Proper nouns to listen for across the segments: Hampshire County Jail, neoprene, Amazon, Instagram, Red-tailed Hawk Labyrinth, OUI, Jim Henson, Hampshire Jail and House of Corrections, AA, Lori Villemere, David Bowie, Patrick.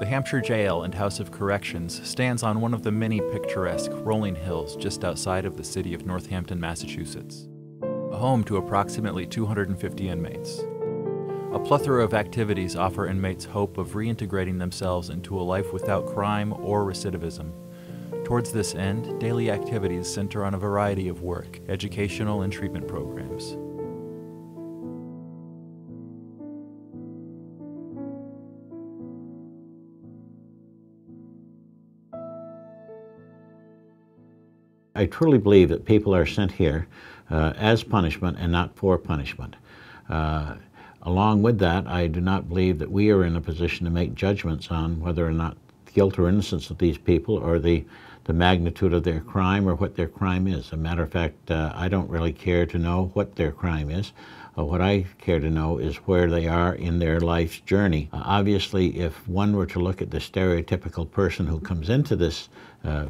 The Hampshire Jail and House of Corrections stands on one of the many picturesque rolling hills just outside of the city of Northampton, Massachusetts, a home to approximately 250 inmates. A plethora of activities offer inmates hope of reintegrating themselves into a life without crime or recidivism. Towards this end, daily activities center on a variety of work, educational, and treatment programs. I truly believe that people are sent here as punishment and not for punishment. Along with that, I do not believe that we are in a position to make judgments on whether or not the guilt or innocence of these people or the magnitude of their crime or what their crime is. As a matter of fact, I don't really care to know what their crime is. What I care to know is where they are in their life's journey. Obviously, if one were to look at the stereotypical person who comes into this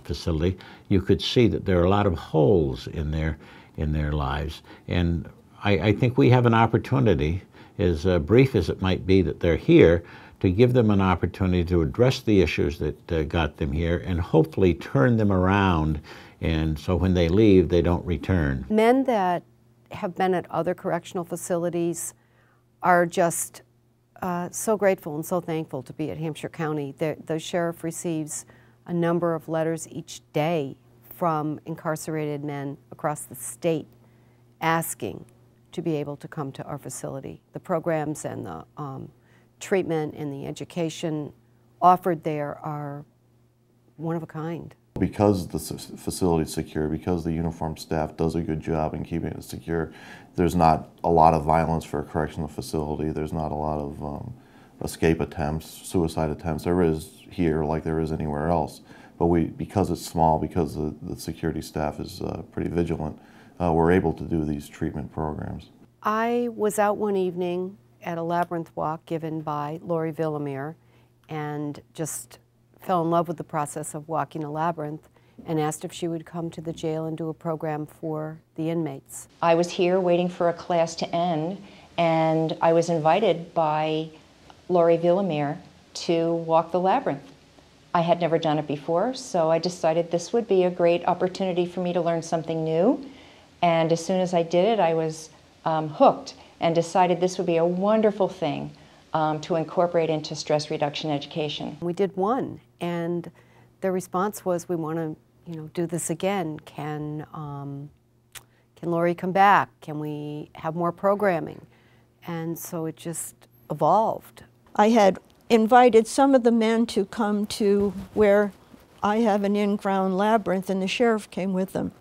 facility, you could see that there are a lot of holes in their lives. And I think we have an opportunity, as brief as it might be that they're here, to give them an opportunity to address the issues that got them here and hopefully turn them around, and so when they leave, they don't return. Men that have been at other correctional facilities are just so grateful and so thankful to be at Hampshire County. The sheriff receives a number of letters each day from incarcerated men across the state asking to be able to come to our facility. The programs and the treatment and the education offered there are one of a kind. Because the facility is secure, because the uniformed staff does a good job in keeping it secure, there's not a lot of violence for a correctional facility. There's not a lot of escape attempts, suicide attempts. There is here like there is anywhere else. But because it's small, because the security staff is pretty vigilant, we're able to do these treatment programs. I was out one evening at a labyrinth walk given by Lori Villemere and just fell in love with the process of walking a labyrinth and asked if she would come to the jail and do a program for the inmates. I was here waiting for a class to end, and I was invited by Lori Villemere to walk the labyrinth. I had never done it before, so I decided this would be a great opportunity for me to learn something new, and as soon as I did it, I was hooked and decided this would be a wonderful thing to incorporate into stress reduction education. We did one, and the response was, we want to, do this again. Can Lori come back? Can we have more programming? And so it just evolved. I had invited some of the men to come to where I have an in-ground labyrinth, and the sheriff came with them.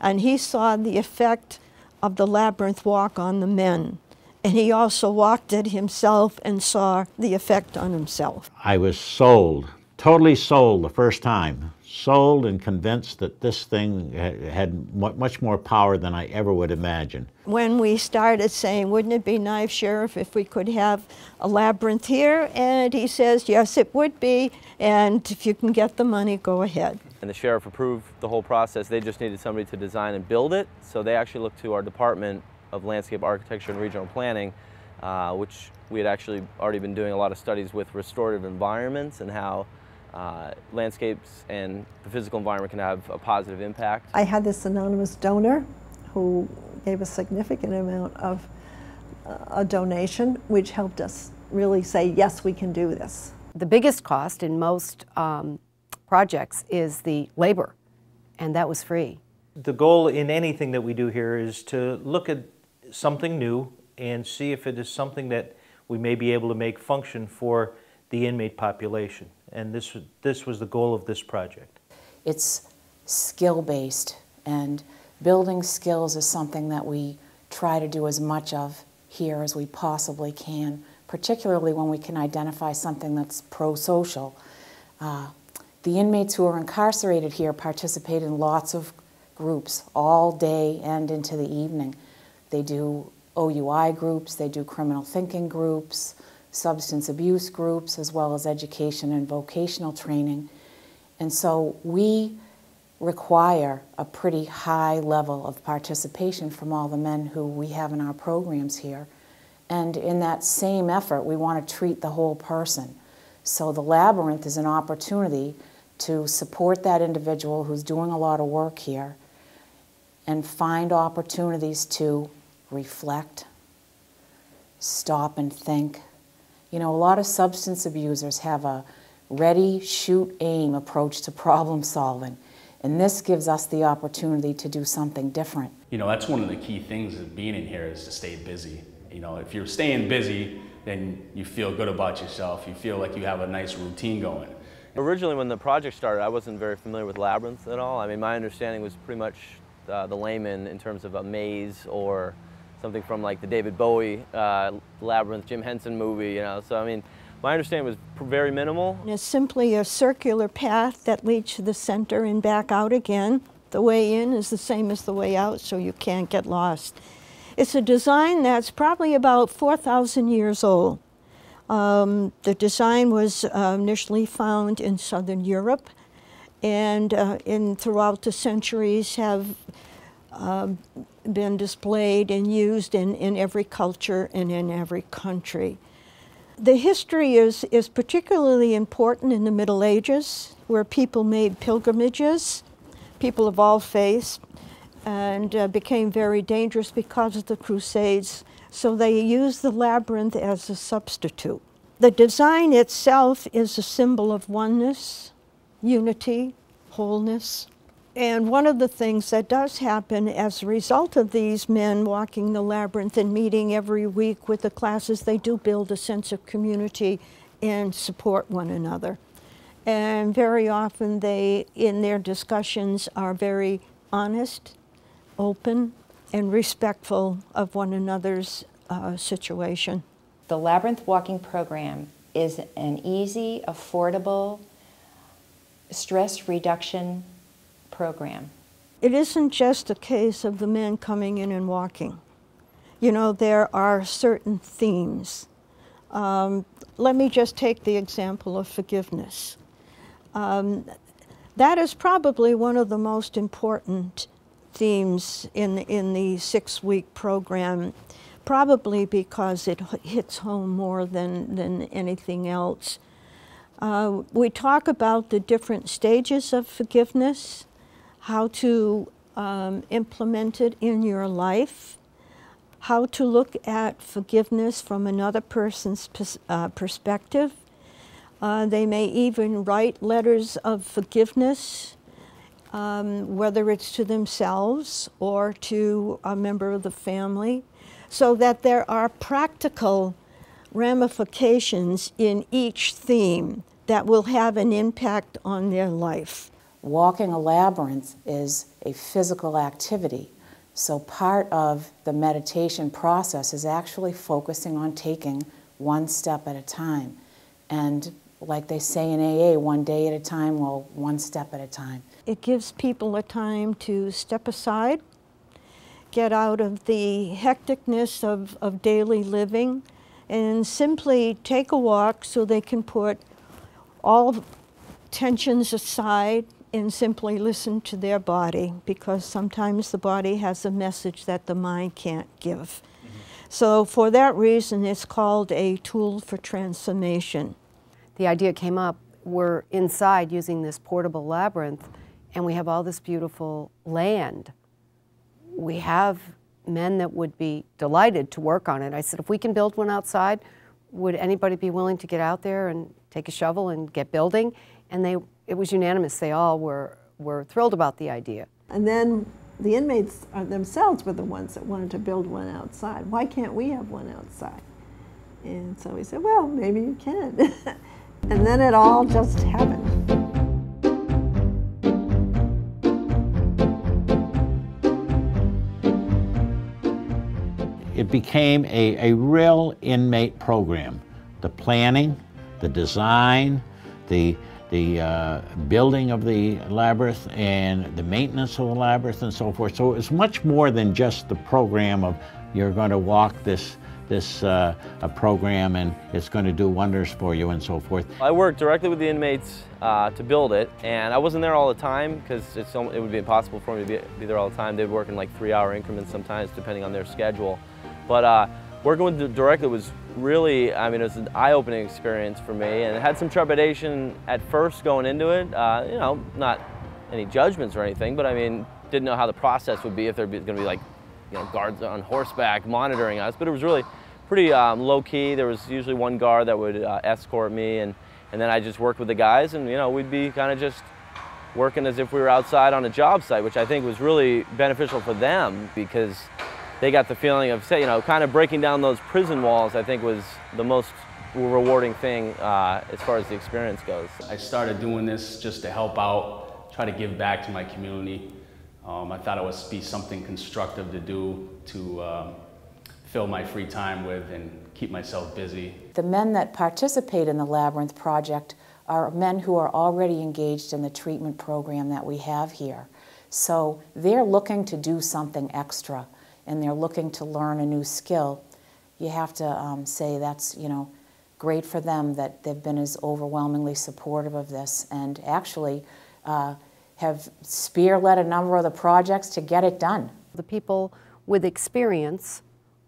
And he saw the effect of the labyrinth walk on the men. And he also walked it himself and saw the effect on himself. I was sold, totally sold the first time, sold and convinced that this thing had much more power than I ever would imagine. When we started saying, wouldn't it be nice, Sheriff, if we could have a labyrinth here? And he says, yes, it would be, and if you can get the money, go ahead. And the sheriff approved the whole process. They just needed somebody to design and build it, so they actually looked to our Department of Landscape Architecture and Regional Planning, which we had actually already been doing a lot of studies with restorative environments and how landscapes and the physical environment can have a positive impact. I had this anonymous donor who gave a significant amount of a donation, which helped us really say, yes, we can do this. The biggest cost in most projects is the labor, and that was free. The goal in anything that we do here is to look at something new and see if it is something that we may be able to make function for the inmate population. And this was the goal of this project. It's skill-based, and building skills is something that we try to do as much of here as we possibly can, particularly when we can identify something that's pro-social. The inmates who are incarcerated here participate in lots of groups all day and into the evening. They do OUI groups, they do criminal thinking groups, substance abuse groups, as well as education and vocational training. And so we require a pretty high level of participation from all the men who we have in our programs here. And in that same effort, we want to treat the whole person. So the labyrinth is an opportunity to support that individual who's doing a lot of work here and find opportunities to reflect, stop and think. You know, a lot of substance abusers have a ready, shoot, aim approach to problem solving. And this gives us the opportunity to do something different. You know, that's one of the key things of being in here is to stay busy. You know, if you're staying busy, then you feel good about yourself. You feel like you have a nice routine going. Originally when the project started, I wasn't very familiar with labyrinths at all. I mean, my understanding was pretty much the layman in terms of a maze or something from like the David Bowie Labyrinth, Jim Henson movie, you know. So I mean, my understanding was very minimal. It's simply a circular path that leads to the center and back out again. The way in is the same as the way out, so you can't get lost. It's a design that's probably about 4,000 years old. The design was initially found in southern Europe, and throughout the centuries have been displayed and used in every culture and in every country. The history is particularly important in the Middle Ages, where people made pilgrimages, people of all faiths, and became very dangerous because of the Crusades. So they used the labyrinth as a substitute. The design itself is a symbol of oneness, unity, wholeness. And one of the things that does happen as a result of these men walking the labyrinth and meeting every week with the classes, they do build a sense of community and support one another. And very often they, in their discussions, are very honest, open, and respectful of one another's situation. The Labyrinth Walking Program is an easy, affordable, stress reduction program. It isn't just a case of the men coming in and walking. You know, there are certain themes. Let me just take the example of forgiveness. That is probably one of the most important themes in the 6-week program, probably because it hits home more than anything else. We talk about the different stages of forgiveness, how to implement it in your life, how to look at forgiveness from another person's perspective. They may even write letters of forgiveness, whether it's to themselves or to a member of the family, so that there are practical ramifications in each theme that will have an impact on their life. Walking a labyrinth is a physical activity, so part of the meditation process is actually focusing on taking one step at a time. And like they say in AA, one day at a time, well, one step at a time. It gives people a time to step aside, get out of the hecticness of daily living, and simply take a walk so they can put all tensions aside and simply listen to their body, because sometimes the body has a message that the mind can't give. Mm-hmm. So for that reason, it's called a tool for transformation. The idea came up, we're inside using this portable labyrinth, and we have all this beautiful land. We have men that would be delighted to work on it. I said, if we can build one outside, would anybody be willing to get out there and take a shovel and get building? And it was unanimous. They all were thrilled about the idea. And then the inmates themselves were the ones that wanted to build one outside. Why can't we have one outside? And so we said, well, maybe you can. And then it all just happened. It became a real inmate program. The planning, the design, the building of the labyrinth and the maintenance of the labyrinth and so forth. So it was much more than just the program of you're going to walk this program and it's going to do wonders for you and so forth. I worked directly with the inmates to build it, and I wasn't there all the time because it would be impossible for me to be there all the time. They'd work in like 3-hour increments sometimes depending on their schedule. But Working with him directly was really, it was an eye-opening experience for me, and I had some trepidation at first going into it. You know, not any judgments or anything, but didn't know how the process would be, if there'd be going to be, like, you know, guards on horseback monitoring us. But it was really pretty low-key. There was usually one guard that would escort me, and then I just worked with the guys, and you know, we'd be kind of just working as if we were outside on a job site, which I think was really beneficial for them, because they got the feeling of, say, you know, kind of breaking down those prison walls. I think was the most rewarding thing as far as the experience goes. I started doing this just to help out, try to give back to my community. I thought it would be something constructive to do to fill my free time with and keep myself busy. The men that participate in the Labyrinth Project are men who are already engaged in the treatment program that we have here. So they're looking to do something extra, and they're looking to learn a new skill. You have to say that's, you know, great for them that they've been as overwhelmingly supportive of this, and actually have spearheaded a number of the projects to get it done. The people with experience,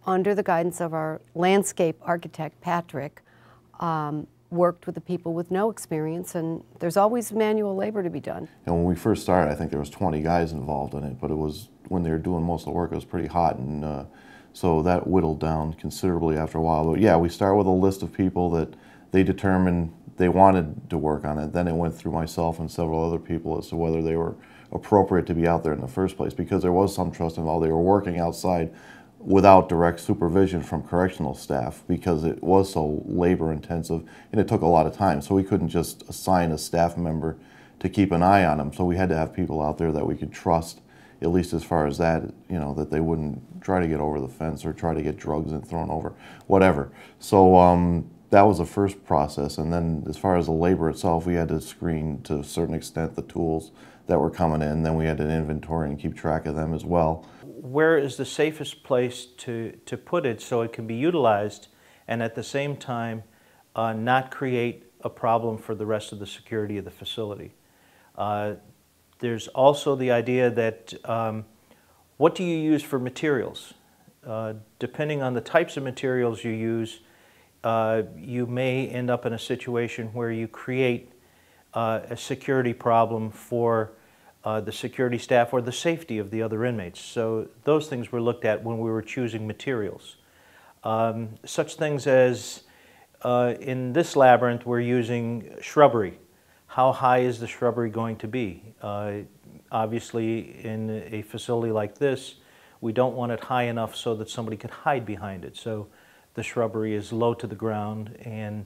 under the guidance of our landscape architect, Patrick, worked with the people with no experience, and there's always manual labor to be done. And when we first started, I think there was 20 guys involved in it, but it was, when they were doing most of the work, it was pretty hot, and so that whittled down considerably after a while. But yeah, we start with a list of people that they determined they wanted to work on it. Then it went through myself and several other people as to whether they were appropriate to be out there in the first place, because there was some trust involved. They were working outside without direct supervision from correctional staff, because it was so labor intensive and it took a lot of time. So we couldn't just assign a staff member to keep an eye on them. So we had to have people out there that we could trust, at least as far as that, you know, that they wouldn't try to get over the fence or try to get drugs and thrown over, whatever. So that was the first process. And then as far as the labor itself, we had to screen to a certain extent the tools that were coming in. Then we had to inventory and keep track of them as well. Where is the safest place to put it so it can be utilized, and at the same time not create a problem for the rest of the security of the facility? There's also the idea that what do you use for materials? Depending on the types of materials you use, you may end up in a situation where you create a security problem for the security staff or the safety of the other inmates. So those things were looked at when we were choosing materials. Such things as, in this labyrinth, we're using shrubbery. How high is the shrubbery going to be? Obviously, in a facility like this, we don't want it high enough so that somebody could hide behind it. So the shrubbery is low to the ground, and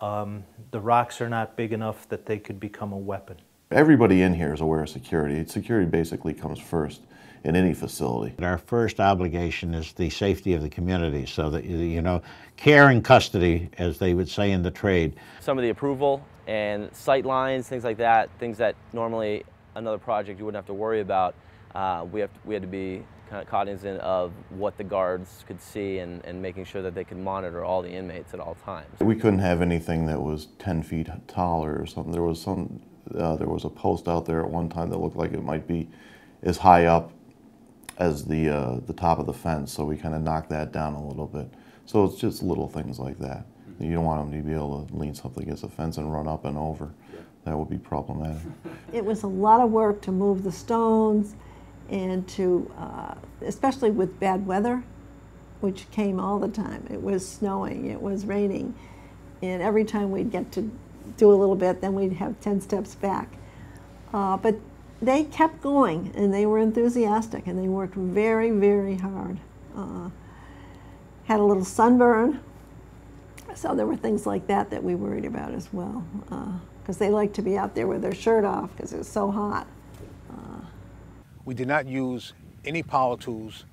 the rocks are not big enough that they could become a weapon. Everybody in here is aware of security. Security basically comes first in any facility. And our first obligation is the safety of the community, so that, you know, care and custody, as they would say in the trade. Some of the approval and sight lines, things like that, things that normally another project you wouldn't have to worry about, we had to be kind of cognizant of what the guards could see, and making sure that they could monitor all the inmates at all times. We couldn't have anything that was 10 feet tall or something. There was a post out there at one time that looked like it might be as high up as the top of the fence, so we kind of knocked that down a little bit. So it's just little things like that. You don't want them to be able to lean something against the fence and run up and over. That would be problematic. It was a lot of work to move the stones, and to, especially with bad weather, which came all the time. It was snowing, it was raining, and every time we'd get to do a little bit, then we'd have 10 steps back. But they kept going, and they were enthusiastic, and they worked very, very hard. Had a little sunburn, so there were things like that that we worried about as well, because they liked to be out there with their shirt off because it was so hot. We did not use any power tools,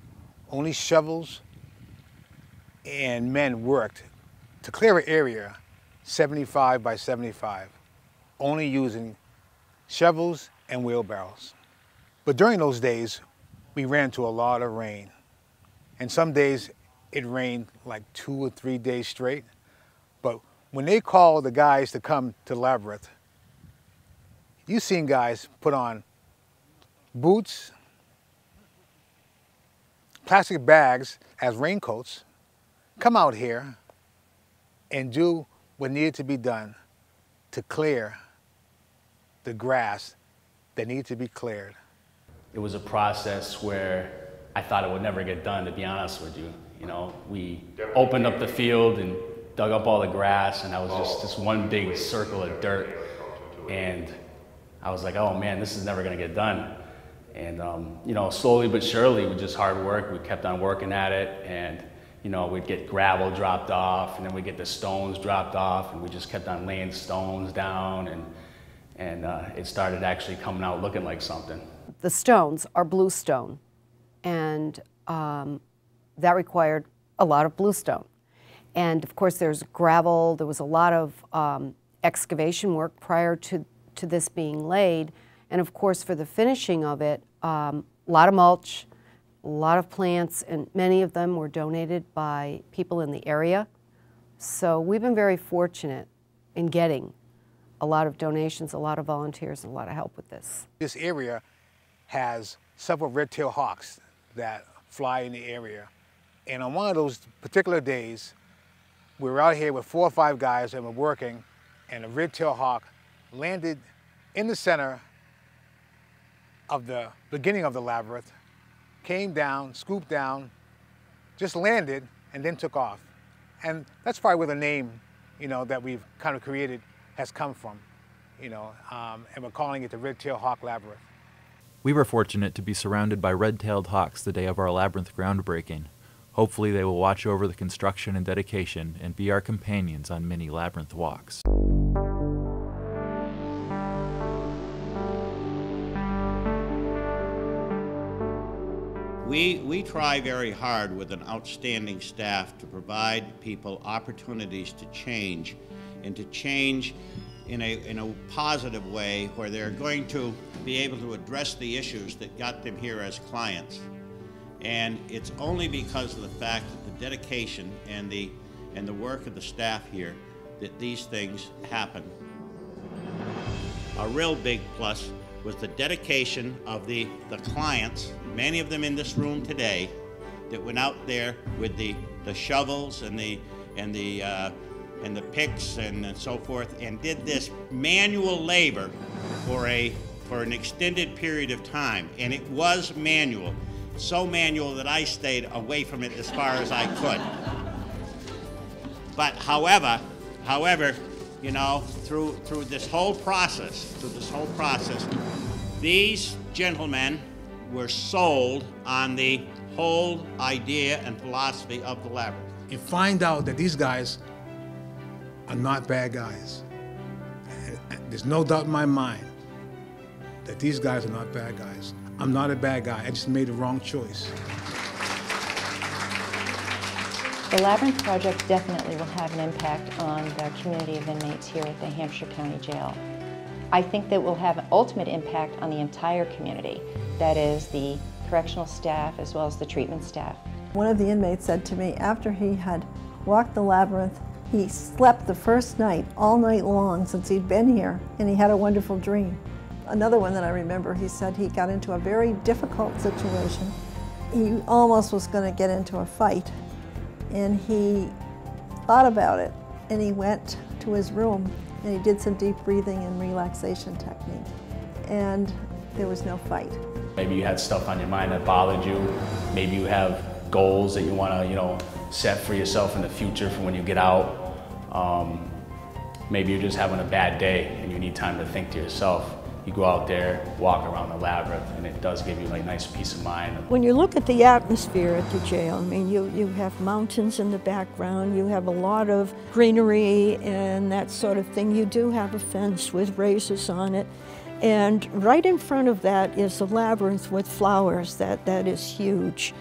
only shovels, and men worked to clear an area 75 by 75, only using shovels and wheelbarrows. But during those days, we ran into a lot of rain. And some days it rained like 2 or 3 days straight. But when they called the guys to come to Labyrinth, you've seen guys put on boots, plastic bags as raincoats, come out here and do what needed to be done to clear the grass that needed to be cleared. It was a process where I thought it would never get done, to be honest with you. You know, we opened up the field and dug up all the grass, and I was just this one big circle of dirt. And I was like, oh man, this is never gonna get done. And you know, slowly but surely, with just hard work, we kept on working at it. And you know, we'd get gravel dropped off, and then we'd get the stones dropped off, and we just kept on laying stones down, and it started actually coming out looking like something. The stones are bluestone, and that required a lot of bluestone. And of course, there's gravel. There was a lot of excavation work prior to this being laid. And of course, for the finishing of it, a lot of mulch, a lot of plants, and many of them were donated by people in the area. So we've been very fortunate in getting a lot of donations, a lot of volunteers, and a lot of help with this. This area has several red-tailed hawks that fly in the area. And on one of those particular days, we were out here with 4 or 5 guys that were working, and a red-tailed hawk landed in the center of the beginning of the labyrinth, came down, scooped down, just landed, and then took off. And that's probably where the name, you know, that we've kind of created has come from, you know, and we're calling it the Red-tailed Hawk Labyrinth. We were fortunate to be surrounded by red-tailed hawks the day of our labyrinth groundbreaking. Hopefully they will watch over the construction and dedication and be our companions on many labyrinth walks. We try very hard with an outstanding staff to provide people opportunities to change, and to change in a positive way where they're going to be able to address the issues that got them here as clients. And it's only because of the fact that the dedication and the work of the staff here that these things happen. A real big plus was the dedication of the clients, many of them in this room today, that went out there with the shovels and the picks and so forth, and did this manual labor for an extended period of time. And it was manual, so manual that I stayed away from it as far as I could. But however, you know, through this whole process, these gentlemen were sold on the whole idea and philosophy of the labyrinth. You find out that these guys are not bad guys. There's no doubt in my mind that these guys are not bad guys. I'm not a bad guy, I just made the wrong choice. The Labyrinth Project definitely will have an impact on the community of inmates here at the Hampshire County Jail. I think that will have an ultimate impact on the entire community, that is the correctional staff as well as the treatment staff. One of the inmates said to me after he had walked the labyrinth, he slept the first night, all night long since he'd been here, and he had a wonderful dream. Another one that I remember, he said he got into a very difficult situation. He almost was going to get into a fight, and he thought about it, and he went to his room, and he did some deep breathing and relaxation technique, and there was no fight. Maybe you had stuff on your mind that bothered you. Maybe you have goals that you want to, you know, set for yourself in the future for when you get out. Maybe you're just having a bad day and you need time to think to yourself. You go out there, walk around the labyrinth, and it does give you like nice peace of mind. When you look at the atmosphere at the jail, I mean, you have mountains in the background, you have a lot of greenery and that sort of thing. You do have a fence with razors on it. And right in front of that is the labyrinth with flowers. That is huge.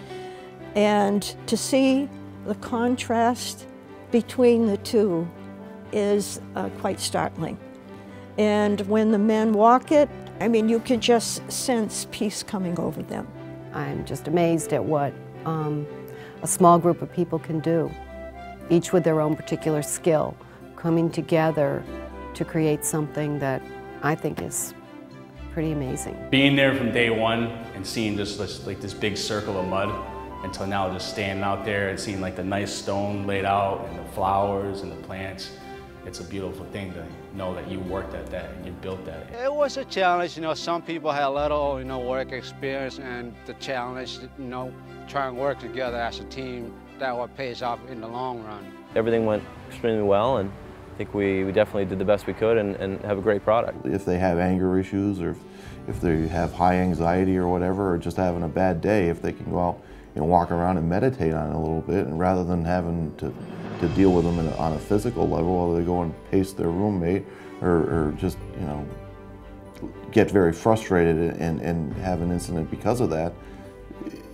And to see the contrast between the two is quite startling. And when the men walk it, I mean, you can just sense peace coming over them. I'm just amazed at what a small group of people can do, each with their own particular skill, coming together to create something that I think is pretty amazing. Being there from day one and seeing just like this big circle of mud until now, just standing out there and seeing like the nice stone laid out and the flowers and the plants. It's a beautiful thing to know that you worked at that and you built that. It was a challenge, you know, some people had little, you know, work experience, and the challenge, you know, trying to work together as a team, that what pays off in the long run. Everything went extremely well, and I think we definitely did the best we could and have a great product. If they have anger issues, or if they have high anxiety or whatever, or just having a bad day, if they can go out and walk around and meditate on it a little bit, and rather than having to deal with them on a physical level, whether they go and pace their roommate or just, you know, get very frustrated and have an incident because of that.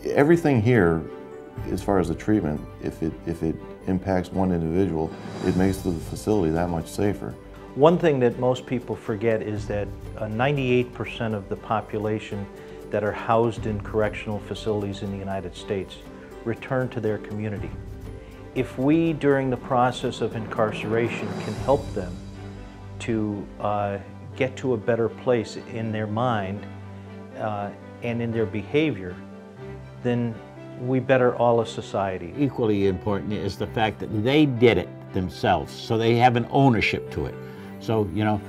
Everything here, as far as the treatment, if it impacts one individual, it makes the facility that much safer. One thing that most people forget is that 98% of the population that are housed in correctional facilities in the United States return to their community. If we, during the process of incarceration, can help them to get to a better place in their mind and in their behavior, then we better all of society. Equally important is the fact that they did it themselves, so they have an ownership to it. So, you know,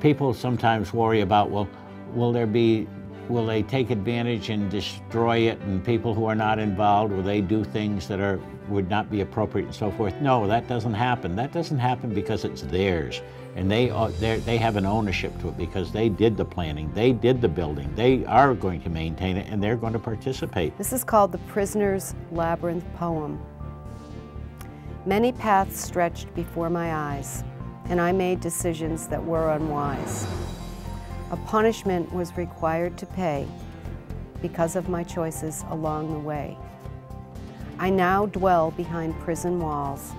people sometimes worry about, well, will they take advantage and destroy it, and people who are not involved, will they do things that would not be appropriate and so forth? No, that doesn't happen. That doesn't happen because it's theirs, and they have an ownership to it because they did the planning, they did the building, they are going to maintain it, and they're going to participate. This is called the Prisoner's Labyrinth poem. Many paths stretched before my eyes, and I made decisions that were unwise. A punishment was required to pay because of my choices along the way. I now dwell behind prison walls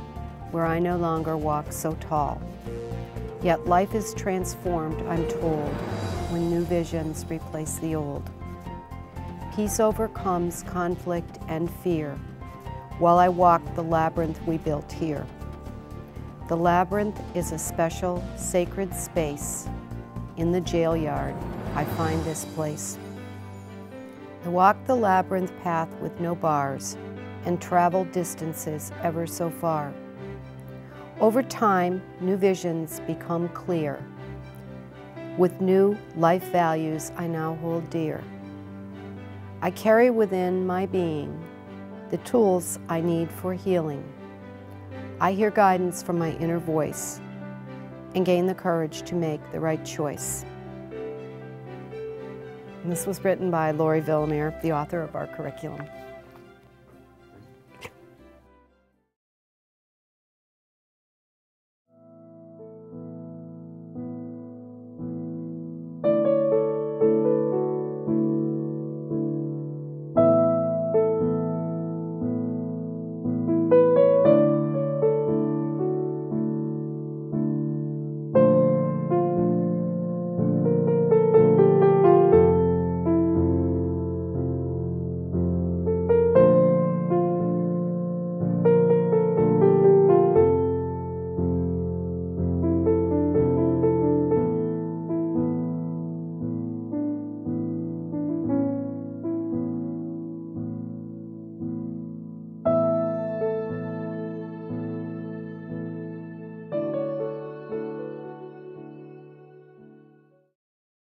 where I no longer walk so tall. Yet life is transformed, I'm told, when new visions replace the old. Peace overcomes conflict and fear while I walk the labyrinth we built here. The labyrinth is a special, sacred space. In the jail yard, I find this place. I walk the labyrinth path with no bars and travel distances ever so far. Over time, new visions become clear. With new life values I now hold dear. I carry within my being the tools I need for healing. I hear guidance from my inner voice and gain the courage to make the right choice. And this was written by Lori Villemere, the author of our curriculum.